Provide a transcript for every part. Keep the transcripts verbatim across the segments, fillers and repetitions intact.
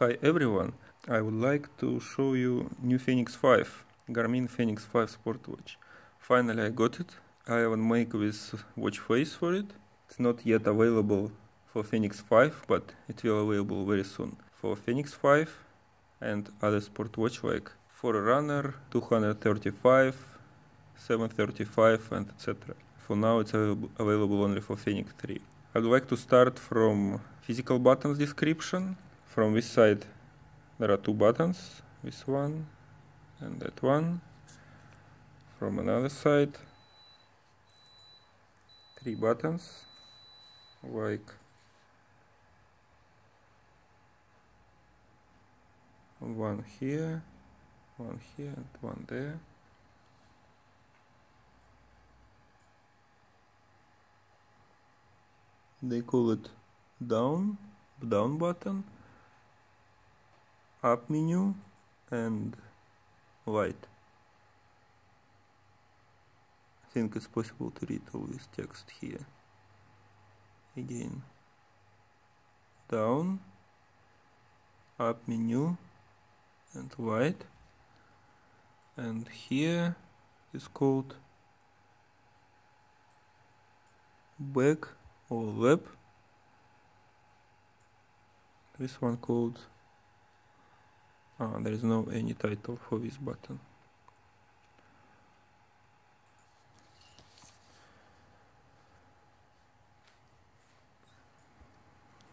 Hi everyone, I would like to show you new Fenix five, Garmin Fenix five Sportwatch. Finally I got it. I will make this watch face for it. It's not yet available for Fenix five, but it will available very soon for Fenix five and other Sportwatch like for runner two thirty-five, seven thirty-five and et cetera. For now it's available only for Fenix three. I'd like to start from physical buttons description. From this side there are two buttons, this one and that one. From another side three buttons like one here, one here and one there. They call it down, down button, up menu and light. I think it's possible to read all this text here. Again, down, up menu and light. And here is called back or lap. This one called, ah, there is no any title for this button.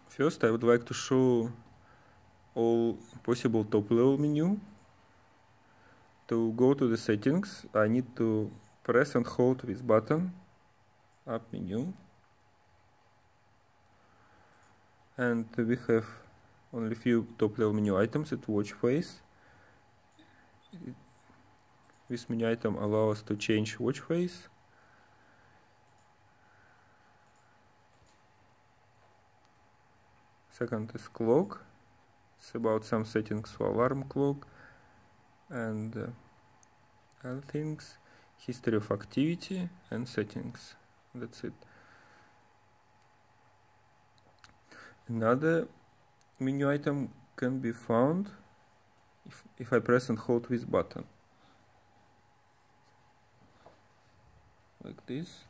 First I would like to show all possible top level menu. To go to the settings I need to press and hold this button, up menu. And we have only few top level menu items at watch face. It, this menu item allows us to change watch face. Second is clock. It's about some settings for alarm clock and uh, other things. History of activity and settings. That's it. Another menu item can be found if, if I press and hold this button. Like this.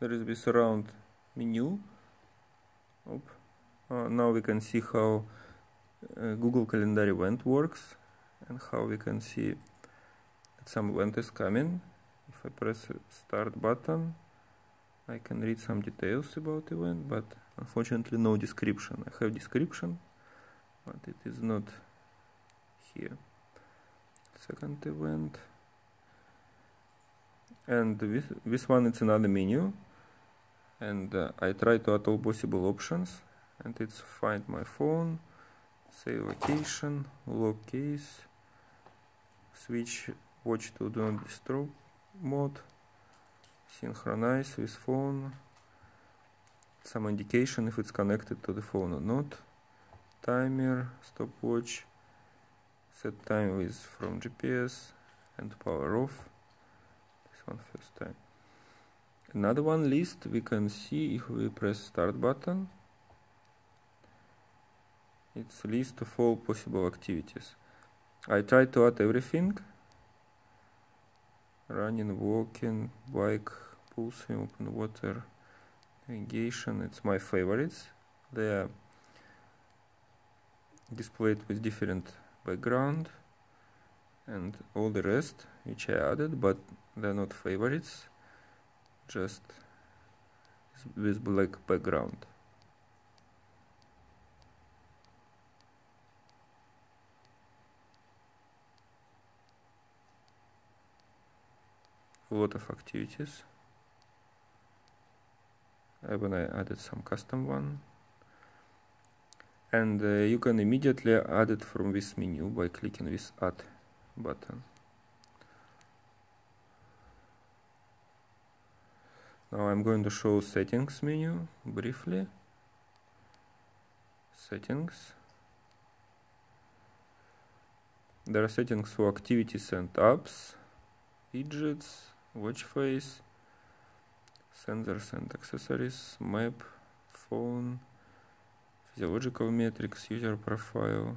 There is this round menu. Oop. Uh, now we can see how uh, Google Calendar event works and how we can see that some event is coming. If I press start button, I can read some details about event, but unfortunately no description. I have description, but it is not here. Second event. And this, this one it's another menu. And uh, I try to add all possible options. And it's find my phone, save location, lock case, switch watch to do not disturb mode, synchronize with phone, some indication if it's connected to the phone or not, timer, stopwatch, set time with from G P S and power off. This one first time. Another one list we can see if we press start button. It's list of all possible activities. I try to add everything. Running, walking, bike, pool swim, open water, navigation. It's my favorites. They are displayed with different background and all the rest which I added, but they're not favorites, just with black background. A lot of activities. When I added some custom one, and uh, you can immediately add it from this menu by clicking this add button. Now I'm going to show settings menu briefly. Settings. There are settings for activities and apps, widgets, watch face, sensors and accessories, map, phone, physiological metrics, user profile,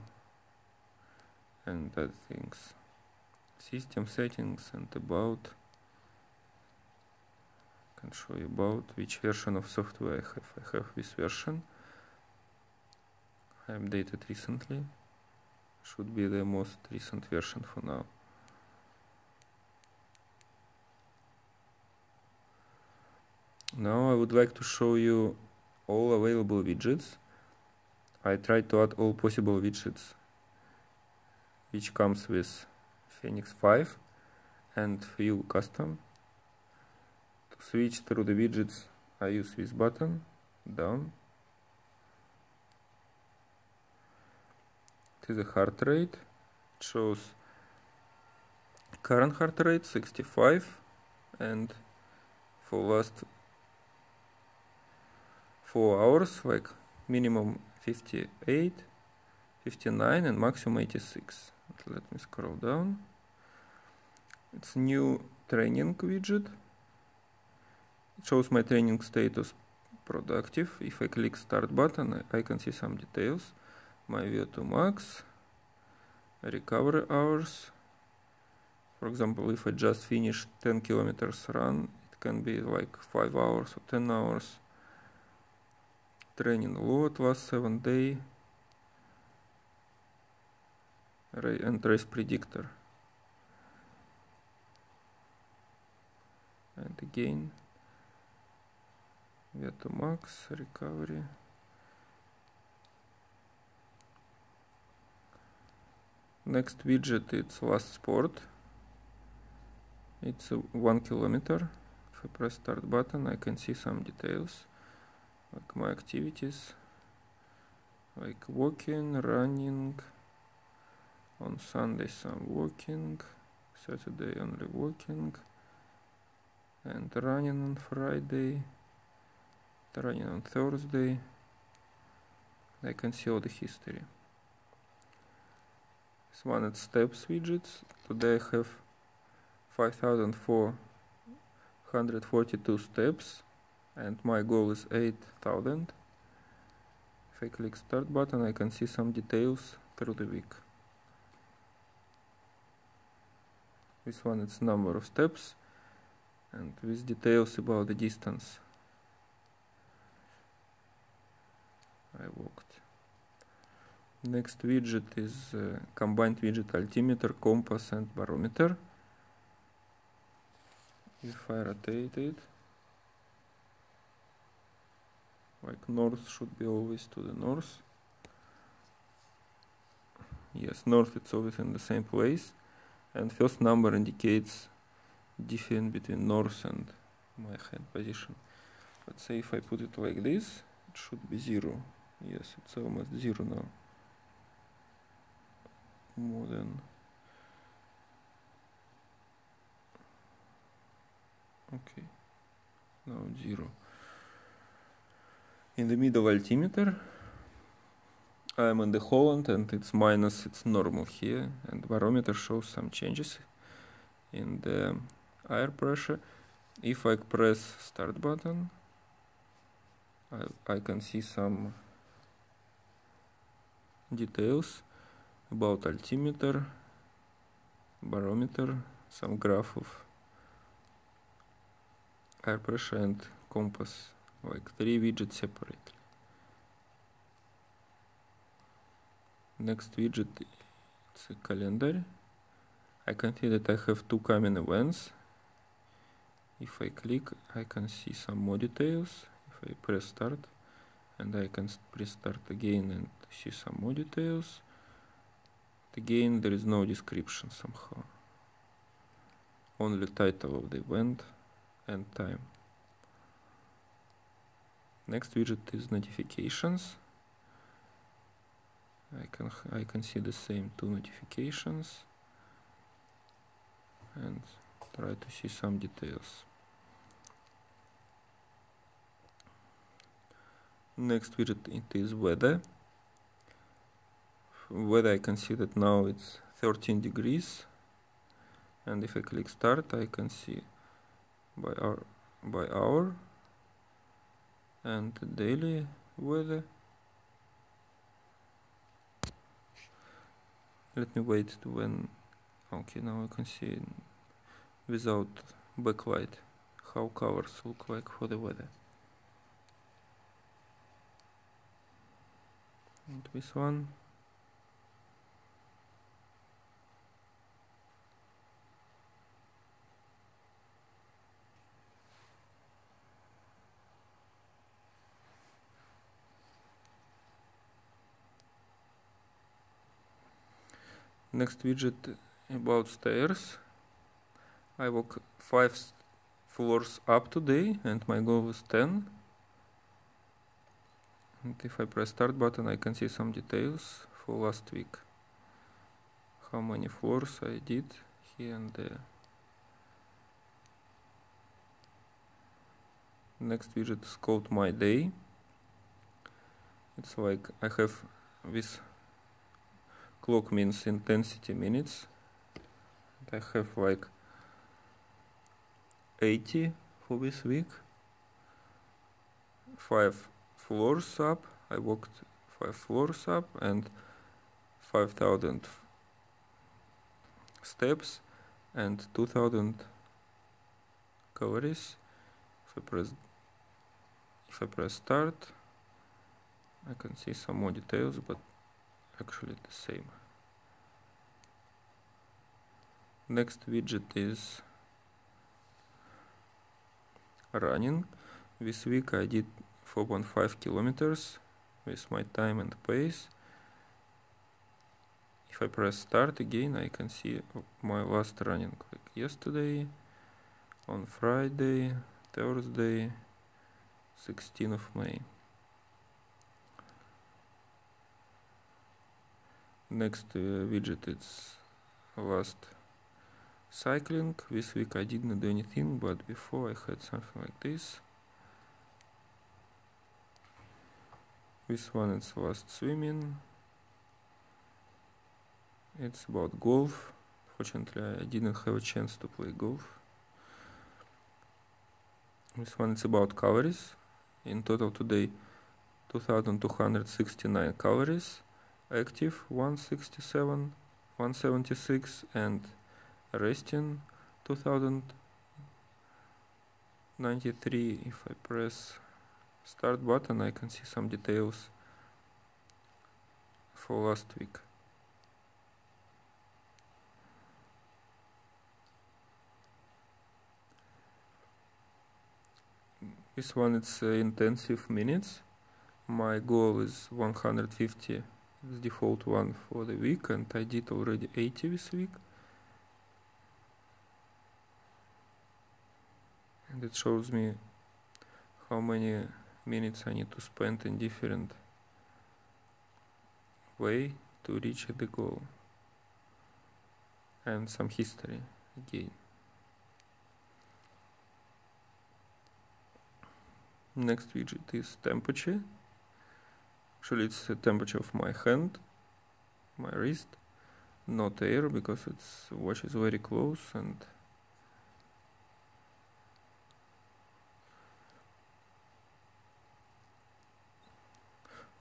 and other things, system settings and about. I can show you about which version of software I have. I have this version. I updated recently. Should be the most recent version for now. Now I would like to show you all available widgets. I tried to add all possible widgets which comes with Fenix five and fill custom. To switch through the widgets I use this button down. It is a heart rate. It shows current heart rate sixty-five and for last four hours, like minimum fifty-eight, fifty-nine and maximum eighty-six. Let me scroll down. It's new training widget. It shows my training status productive. If I click start button, I can see some details. My V O two max, recovery hours. For example, if I just finished ten kilometers run, it can be like five hours or ten hours. Training load last seven day and race predictor. And again V O two max, recovery. Next widget, it's last sport. It's one kilometer. If I press start button, I can see some details, like my activities, like walking, running, on Sunday some walking, Saturday only walking, and running on Friday, running on Thursday. I can see all the history. This one is steps widgets. Today I have five thousand four hundred forty-two steps. And my goal is eight thousand. If I click start button, I can see some details through the week. This one is number of steps and with details about the distance I walked. Next widget is uh, combined widget altimeter, compass and barometer. If I rotate it, like north should be always to the north. Yes, north it's always in the same place. And first number indicates difference between north and my hand position. Let's say if I put it like this, it should be zero. Yes, it's almost zero now. More than. Okay. Now zero. In the middle altimeter, I am in the Holland and it's minus, it's normal here, and barometer shows some changes in the air pressure. If I press start button, I, I can see some details about altimeter, barometer, some graph of air pressure and compass. Like three widgets separately. Next widget is a calendar. I can see that I have two coming events. If I click, I can see some more details. If I press start, and I can press start again and see some more details. But again, there is no description somehow. Only title of the event and time. Next widget is notifications. I can I can see the same two notifications and try to see some details. Next widget it is weather. Weather I can see that now it's thirteen degrees, and if I click start I can see by hour by hour and daily weather. Let me wait when, okay, now I can see without backlight how covers look like for the weather. And this one. Next widget about stairs. I walk five floors up today and my goal is ten. And if I press start button, I can see some details for last week. How many floors I did here and there. Next widget is called my day. It's like I have this clock means intensity minutes. I have like eighty for this week. Five floors up. I walked five floors up and five thousand steps and two thousand calories. If I press, if I press start, I can see some more details, but actually the same. Next widget is running. This week I did four point five kilometers with my time and pace. If I press start again, I can see my last running, like yesterday, on Friday, Thursday, sixteenth of May. Next uh, widget is last cycling. This week I didn't do anything, but before I had something like this. This one is last swimming. It's about golf. Fortunately, I didn't have a chance to play golf. This one is about calories. In total today two thousand two hundred sixty-nine calories. Active one sixty-seven, one seventy-six, and resting two thousand ninety-three. If I press start button, I can see some details for last week. This one it's uh, intensive minutes. My goal is one hundred fifty. The default one for the week, and I did already eighty this week, and it shows me how many minutes I need to spend in different way to reach the goal, and some history again. Next widget is temperature. Actually, it's the temperature of my hand, my wrist, not air, because it's watch is very close, and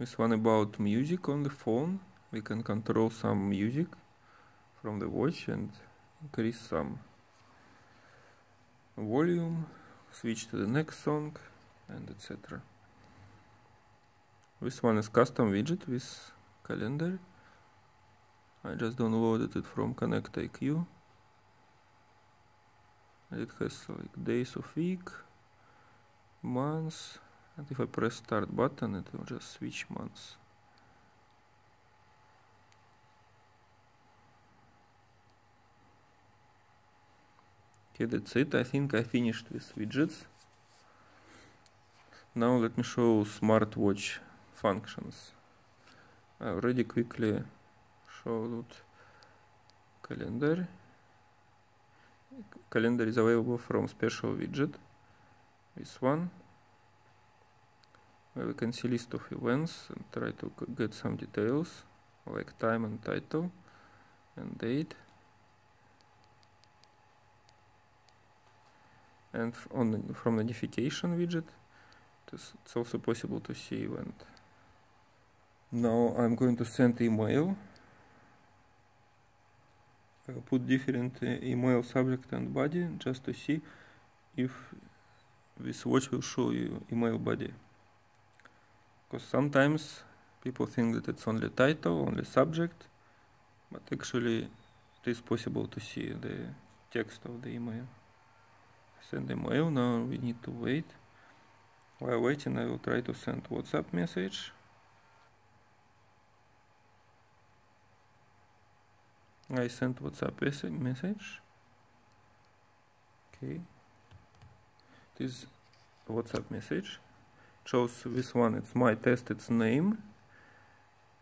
this one about music on the phone. We can control some music from the watch and increase some volume, switch to the next song, and et cetera. This one is custom widget with calendar. I just downloaded it from ConnectIQ. It has like days of week, months, and if I press start button, it will just switch months. Okay, that's it. I think I finished with widgets. Now let me show smartwatch functions. I already quickly showed calendar. Calendar is available from special widget. This one, where we can see list of events and try to get some details like time and title and date. And on the, from notification widget, It's also possible to see event. Now I'm going to send email. I'll put different uh, email subject and body just to see if this watch will show you email body. Because sometimes people think that it's only title, only subject, but actually it is possible to see the text of the email. Send email, now we need to wait. While waiting, I will try to send WhatsApp message. I sent WhatsApp message. Okay. It is WhatsApp message. Chose this one, it's my test, it's name.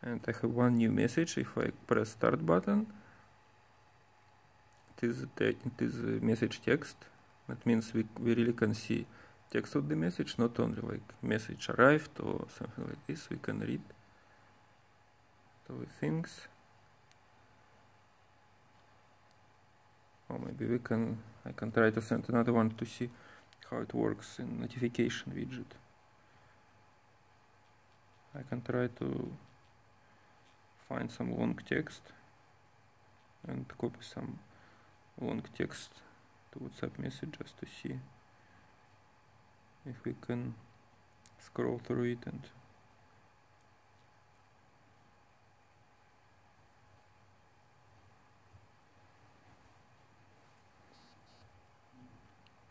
And I have one new message. If I press start button, it is, it is message text. That means we, we really can see text of the message, not only like message arrived or something like this. We can read other things. Or maybe we can, I can try to send another one to see how it works in notification widget. I can try to find some long text and copy some long text to WhatsApp message just to see if we can scroll through it and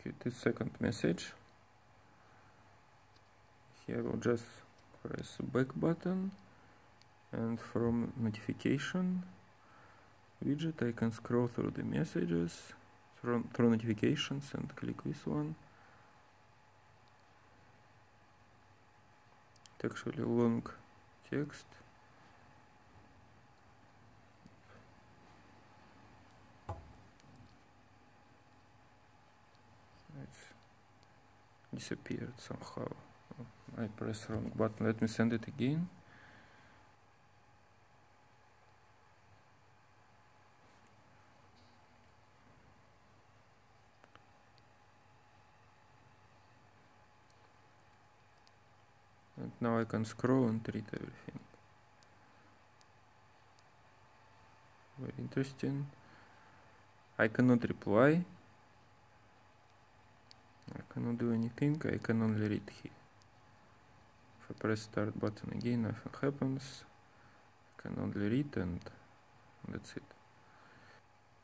okay, this second message. Here we'll just press back button, and from notification widget I can scroll through the messages, through, through notifications, and click this one. It's actually long text. It's disappeared somehow. I press wrong button. Let me send it again. And now I can scroll and read everything. Very interesting. I cannot reply. I cannot do anything. I can only read here. If I press start button again, nothing happens. I can only read, and that's it.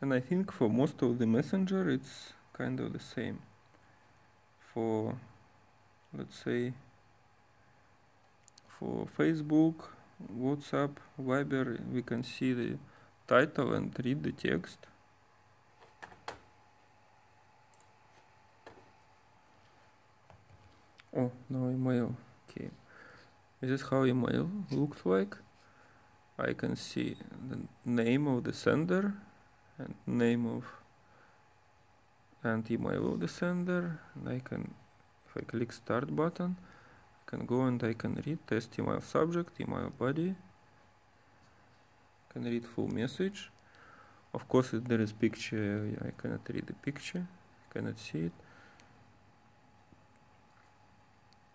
And I think for most of the messenger it's kind of the same. For, let's say, for Facebook, WhatsApp, Viber, we can see the title and read the text. Oh, no email. Okay, this is how email looks like. I can see the name of the sender and name of and email of the sender. And I can, if I click start button, I can go and I can read test email subject, email body. I can read full message. Of course, if there is picture, I cannot read the picture. I cannot see it.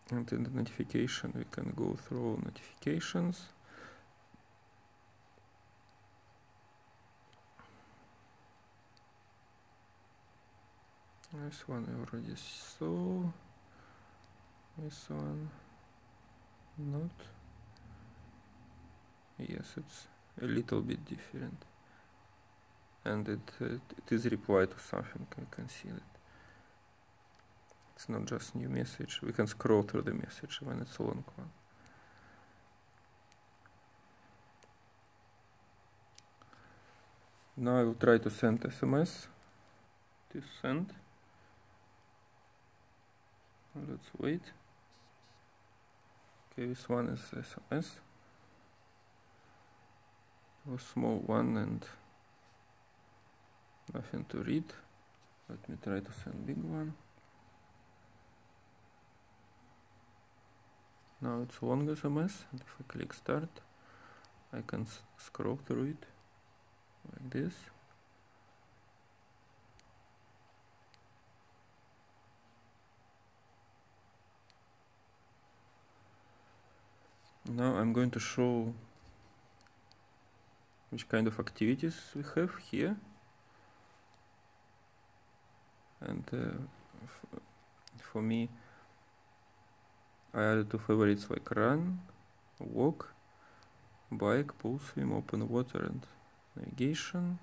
And in the notification, we can go through notifications. This one I already saw. This one, not. Yes, it's a little bit different. And it, uh, it is reply to something, I can see that. It's not just new message. We can scroll through the message when it's a long one. Now I will try to send S M S. To send. Let's wait. Okay, this one is S M S. A small one and nothing to read. Let me try to send big one. Now it's long S M S, and if I click start, I can scroll through it like this. Now I'm going to show which kind of activities we have here. And uh, for me, I added two favorites like run, walk, bike, pool, swim, open water, and navigation,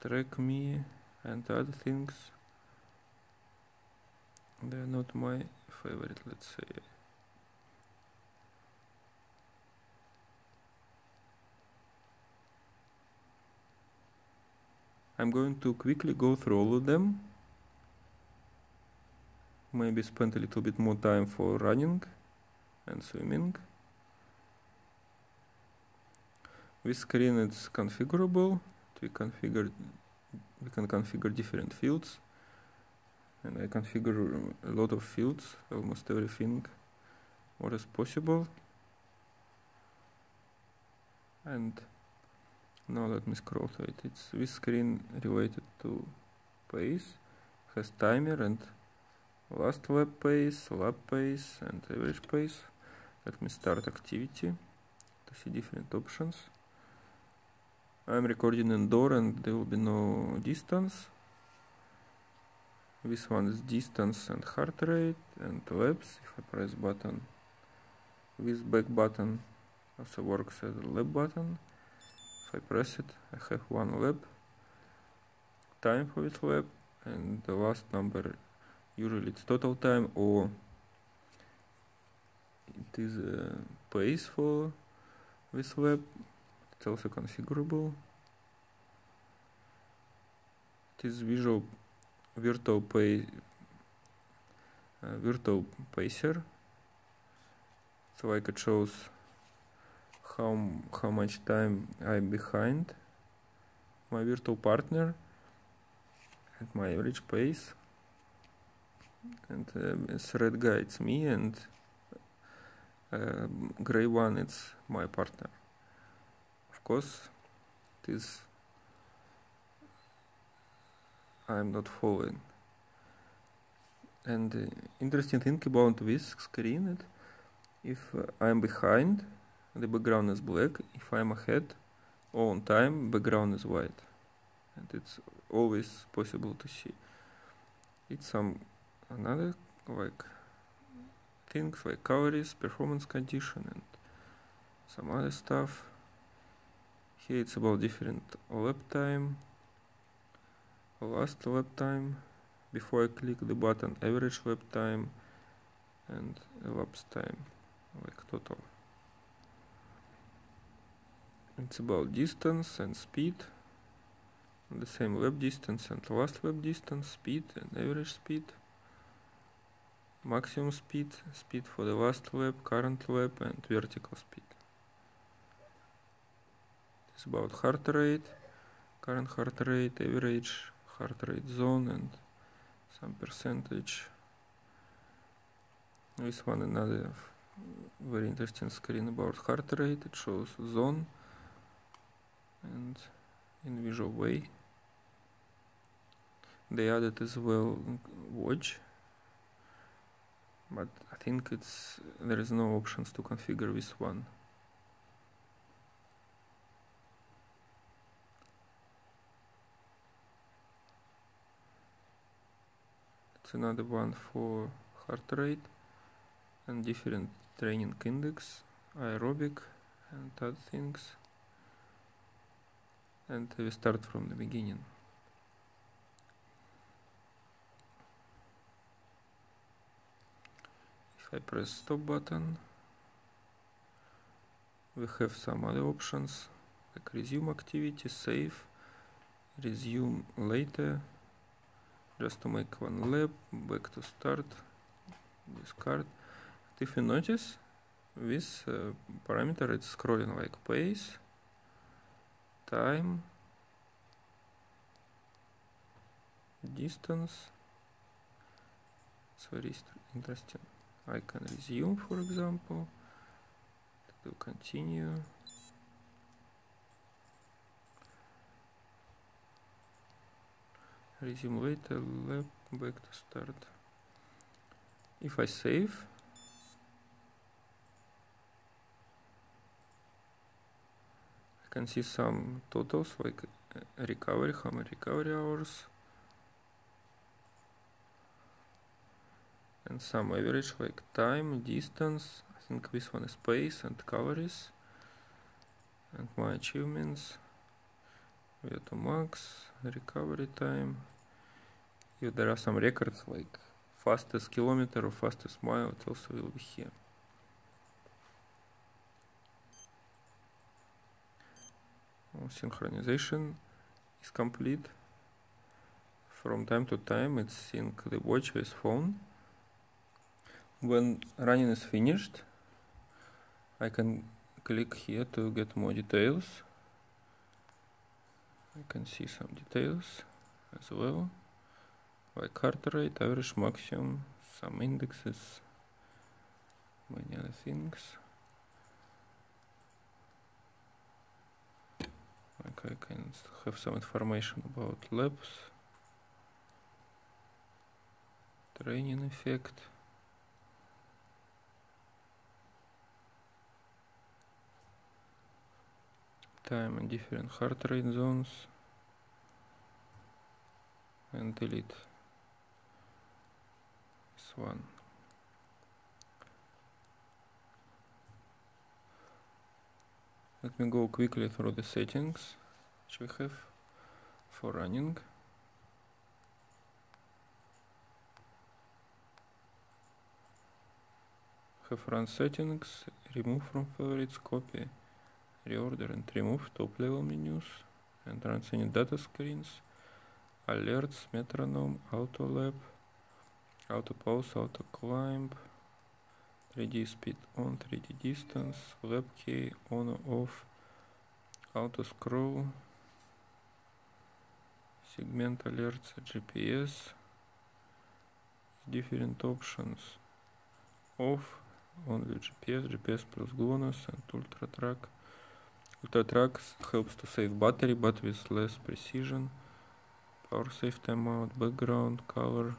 track me, and other things. They are not my favorite, let's say. I'm going to quickly go through all of them. Maybe spend a little bit more time for running and swimming. This screen is configurable. We configure, we can configure different fields. And I configure a lot of fields, almost everything, what is possible. And now let me scroll through it. It's this screen related to pace, has timer and last lap pace, lap pace, and average pace. Let me start activity to see different options. I'm recording indoor and there will be no distance. This one is distance and heart rate and laps. If I press button, this back button also works as a lap button. If I press it, I have one lap, time for this lap, and the last number, usually it's total time or it is a pace for this lap. It's also configurable. It is visual Virtual, pay, uh, virtual pacer, so like it shows how how much time I'm behind my virtual partner and my average pace, and uh, this red guy it's me and uh, gray one it's my partner. Of course, it is. I'm not following. And uh, interesting thing about this screen is if uh, I'm behind, the background is black. If I'm ahead, all on time, background is white, and it's always possible to see. It's some another like things like calories, performance condition, and some other stuff. Here it's about different lap time. Last lap time, before I click the button, average lap time and elapsed time, like total. It's about distance and speed, the same lap distance and last lap distance, speed and average speed, maximum speed, speed for the last lap, current lap and vertical speed. It's about heart rate, current heart rate, average heart rate zone and some percentage. This one another very interesting screen about heart rate. It shows zone and in visual way. They added as well watch, but I think it's there is no options to configure this one. Another one for heart rate and different training index, aerobic and other things, and we start from the beginning. If I press stop button, we have some other options like resume activity, save, resume later, just to make one lap, back to start, discard. If you notice, this uh, parameter it's scrolling like pace, time, distance. It's very interesting. I can resume, for example, to continue. Resume later, lap, back to start. If I save, can see some totals like recovery, how many recovery hours, and some average like time, distance. I think this one is pace and calories, and my achievements, V O two max, recovery time. If there are some records like fastest kilometer or fastest mile, it also will be here. Synchronization is complete. From time to time it syncs the watch with phone. When running is finished, I can click here to get more details. I can see some details as well, like heart rate, average, maximum, some indexes, many other things. Like I can have some information about laps, training effect. Time and different heart rate zones, and delete this one. Let me go quickly through the settings which we have for running. Have run settings, remove from favorites, copy, reorder and remove top level menus, and transcendent data screens, alerts, metronome, auto lap, auto pause, auto climb, three D speed on, three D distance, lap key on or off, auto scroll, segment alerts, G P S, different options, off, only G P S, G P S plus GLONASS, and Ultra Track. Ultra Track helps to save battery but with less precision. Power save timeout, background, color,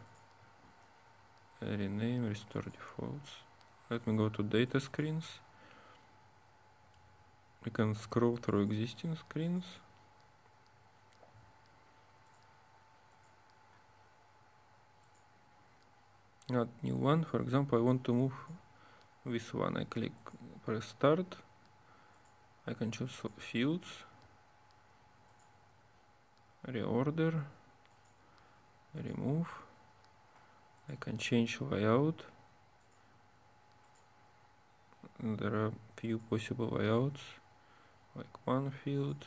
rename, restore defaults. Let me go to data screens. We can scroll through existing screens. Not new one. For example, I want to move this one. I click, press start. I can choose fields, reorder, remove. I can change layout. There are few possible layouts, like one field,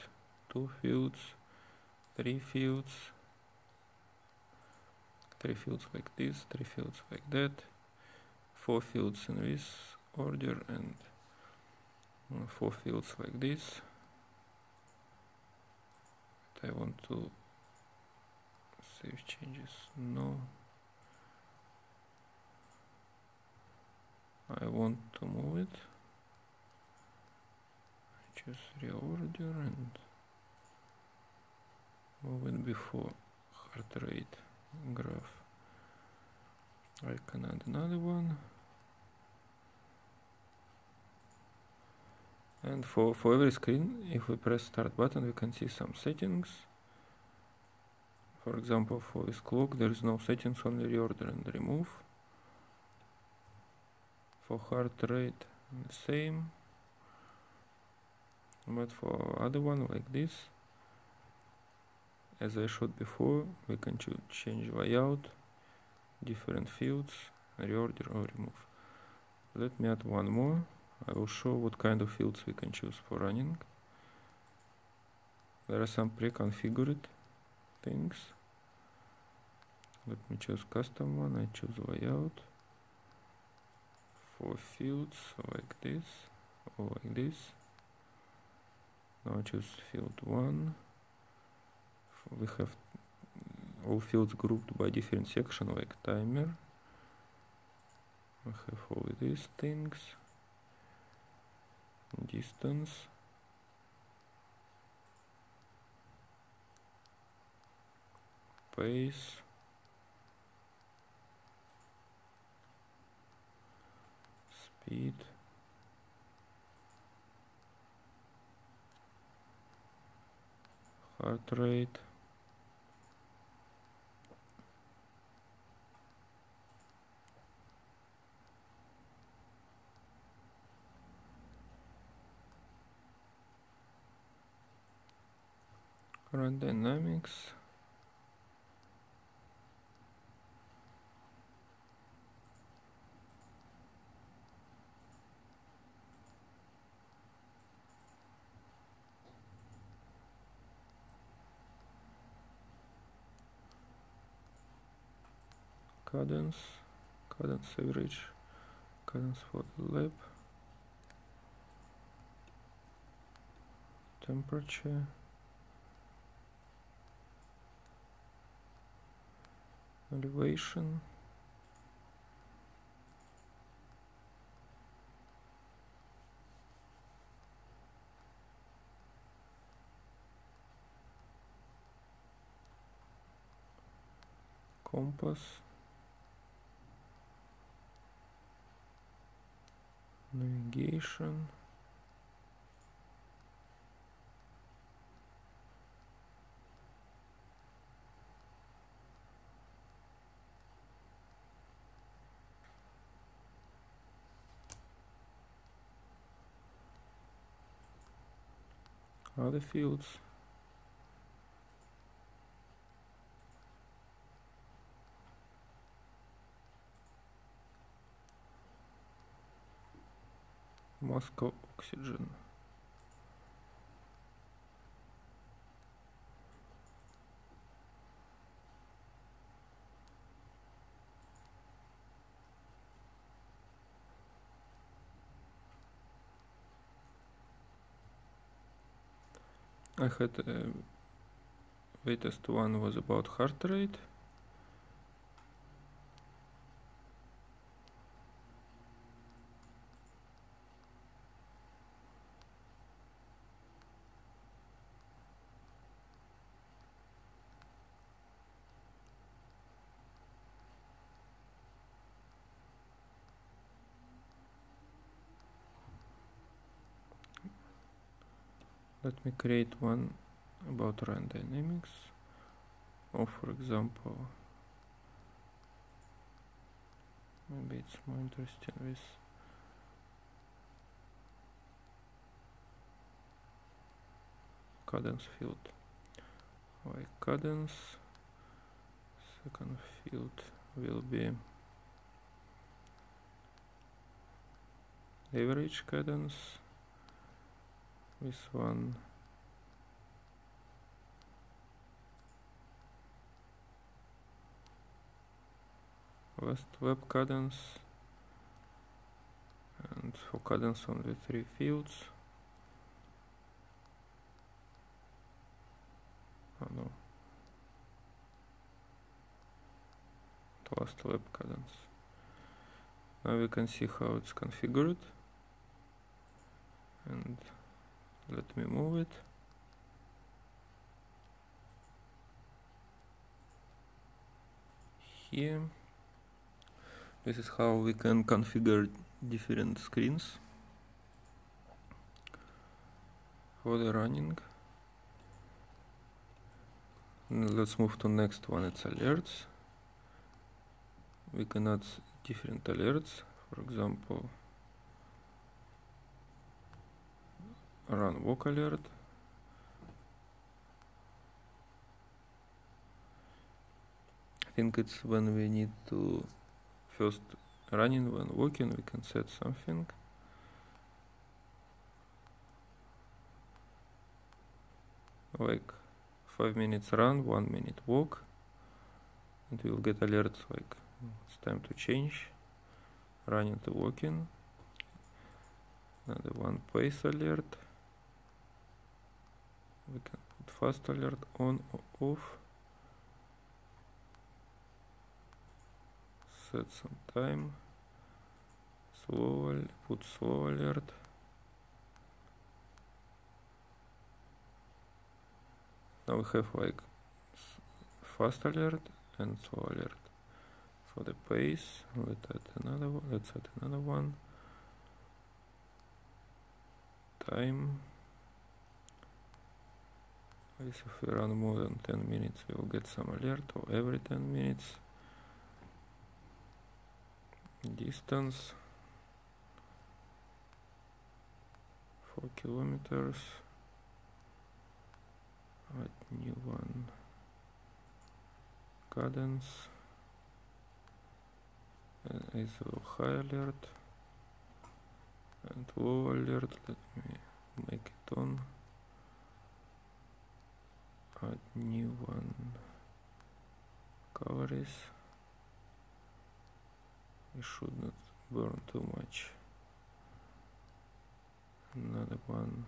two fields, three fields, three fields like this, three fields like that, four fields in this order, and four fields like this. But I want to save changes. No, I want to move it. I choose reorder and move it before heart rate graph. I can add another one. And for, for every screen, if we press start button, we can see some settings. For example, for this clock, there is no settings, only reorder and remove. For heart rate, the same. But for other one, like this, as I showed before, we can cho change layout, different fields, reorder or remove. Let me add one more. I will show what kind of fields we can choose for running. There are some pre-configured things. Let me choose custom one. I choose layout. Four fields like this or like this. Now I choose field one. We have all fields grouped by different section like timer. We have all these things. Distance, pace, speed, Heart rate. Current dynamics. Cadence, cadence average, cadence for lab, temperature, elevation, compass, navigation, other fields. Маска oxygen. I had uh, latest one was about heart rate. Let me create one about run dynamics, or for example, maybe it's more interesting with cadence field, like cadence, second field will be average cadence. This one last web cadence, and for cadence only three fields. Oh no, last web cadence. Now we can see how it's configured, and let me move it. Here. This is how we can configure different screens for the running. And let's move to next one. It's alerts. We can add different alerts. For example, run walk alert, I think it's when we need to first running, when walking we can set something. Like five minutes run, one minute walk, and we'll get alerts like it's time to change, running to walking. Another one, pace alert. We can put fast alert on or off, set some time, slow, put slow alert, now we have like fast alert and slow alert. For the pace, let's add another one, let's add another one, time, If we run more than ten minutes, we will get some alert, or every ten minutes. Distance four kilometers. Add new one. Cadence. And I S O high alert and low alert. Let me make it on. Add new one. Calories. We should not burn too much. Another one.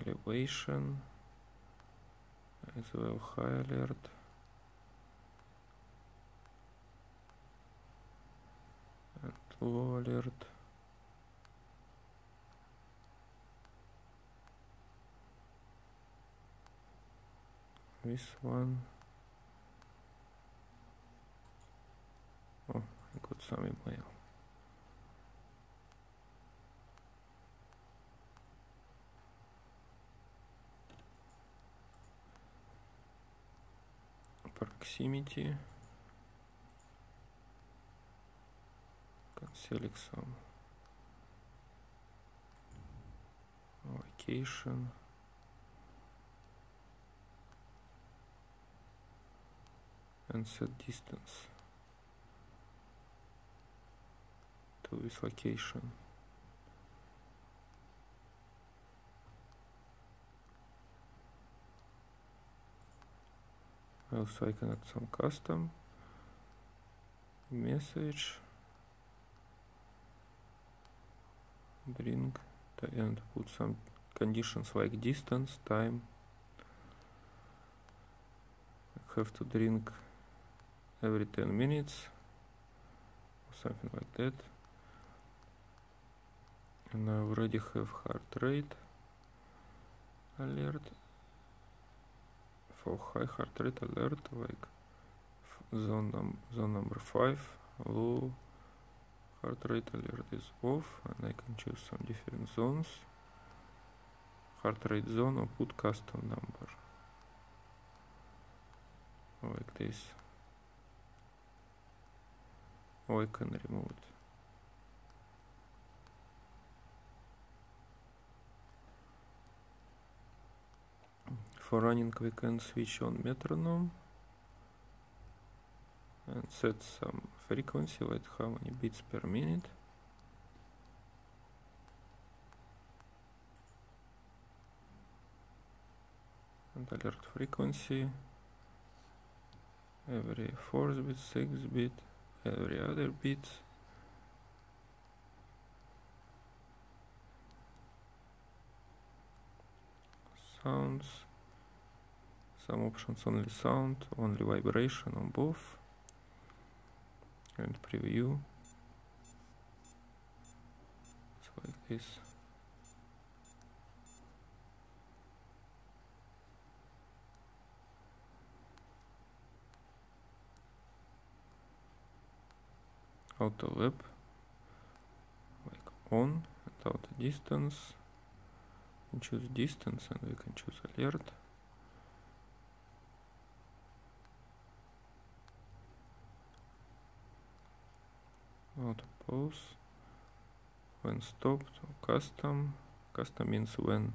Elevation. As well high alert. And low alert. This one. Oh, I got some email. Proximity. Can select some location. And set distance to this location. Also I can add some custom message, bring to and put some conditions like distance, time. I have to drink every ten minutes or something like that. And I already have heart rate alert. For high heart rate alert, like zone, num zone number five, low heart rate alert is off, and I can choose some different zones. Heart rate zone, or put custom number like this. Or I can remove it. For running, we can switch on metronome and set some frequency, like how many beats per minute. And alert frequency every fourth beat, sixth beat, every other beat. Sounds. Some options: only sound, only vibration, on both, and preview. So like this. Auto web, like on, and auto distance. We can choose distance, and we can choose alert. Auto pause, when stopped, custom. Custom means when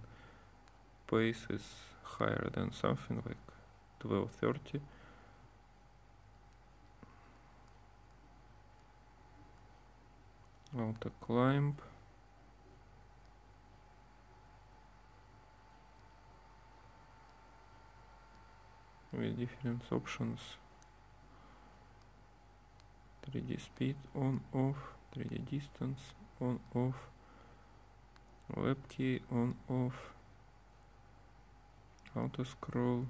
pace is higher than something like twelve thirty. Auto climb. With different options. three D speed on off, three D distance on off, web key on off, auto scroll,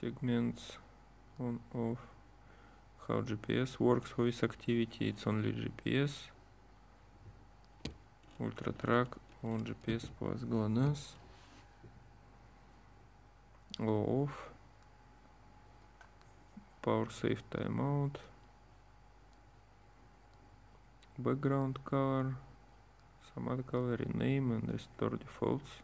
segments on off. How G P S works for this activity, it's only G P S, Ultra Track on G P S plus GLONASS, go off. Power save timeout, background color, Format color, rename and restore defaults.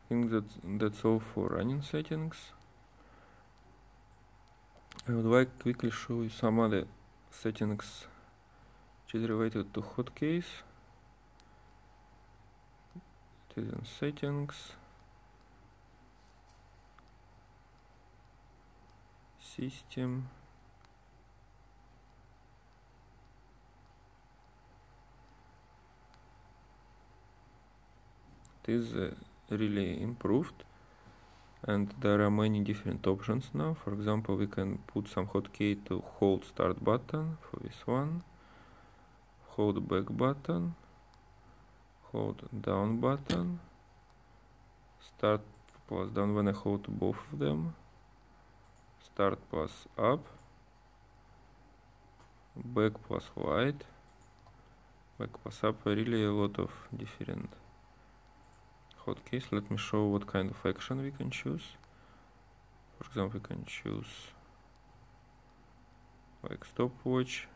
I think that that's all for running settings. I would like to quickly show you some other settings which is related to hotkeys. It is in settings, system, it is uh, really improved. And there are many different options now. For example, we can put some hotkey to hold start button for this one, hold back button, hold down button, start plus down when I hold both of them, start plus up, back plus right, back plus up. Really a lot of different hotkeys. Let me show what kind of action we can choose. For example, we can choose like stopwatch,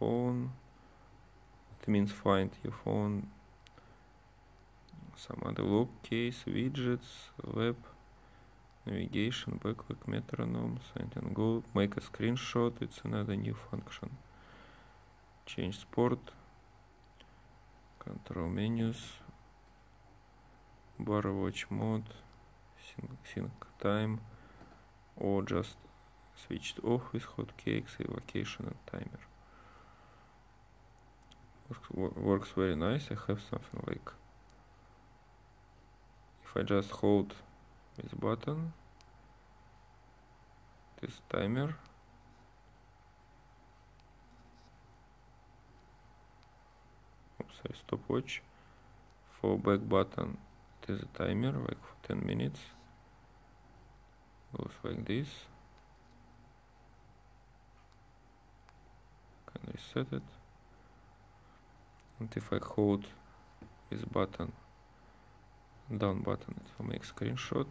phone, it means find your phone, some other lock case, widgets, web, navigation, backlight, metronome, send and go, make a screenshot, it's another new function, change sport, control menus, bar watch mode, sync, sync time, or just switched off with hotkeys, location and timer. Works, works very nice. I have something like, if I just hold this button, this timer, oops, I stopwatch, for back button, it is a timer like for ten minutes, goes like this, can reset it, and if I hold this button, down button, it will make screenshot,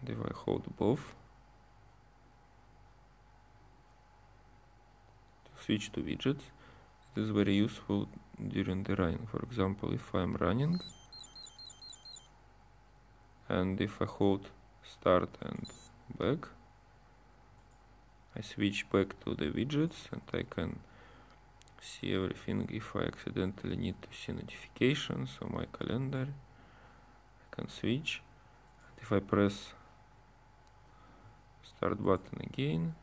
and if I hold both, switch to widgets. It is very useful during the running. For example, if I'm running and if I hold start and back, I switch back to the widgets and I can see everything. If I accidentally need to see notifications or my calendar, I can switch. And if I press start button again,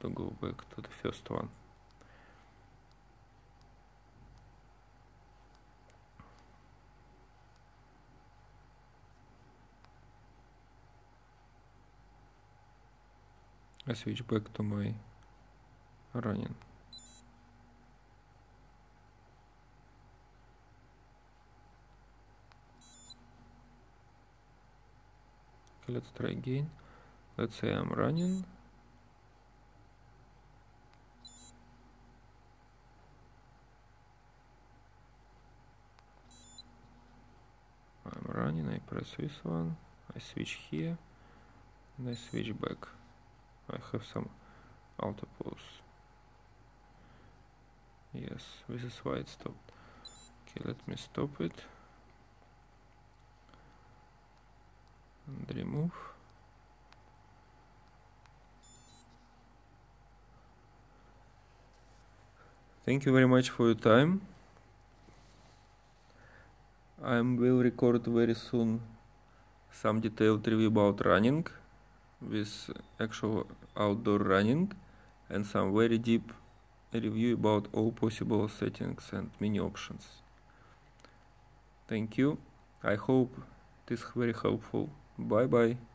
to go back to the first one. I switch back to my running. Okay, let's try again. Let's say I'm running. I press this one, I switch here, and I switch back. I have some auto pause. Yes, this is why it stopped. Okay, let me stop it and remove. Thank you very much for your time. I will record very soon some detailed review about running, with actual outdoor running, and some very deep review about all possible settings and many options. Thank you. I hope it is very helpful. Bye bye.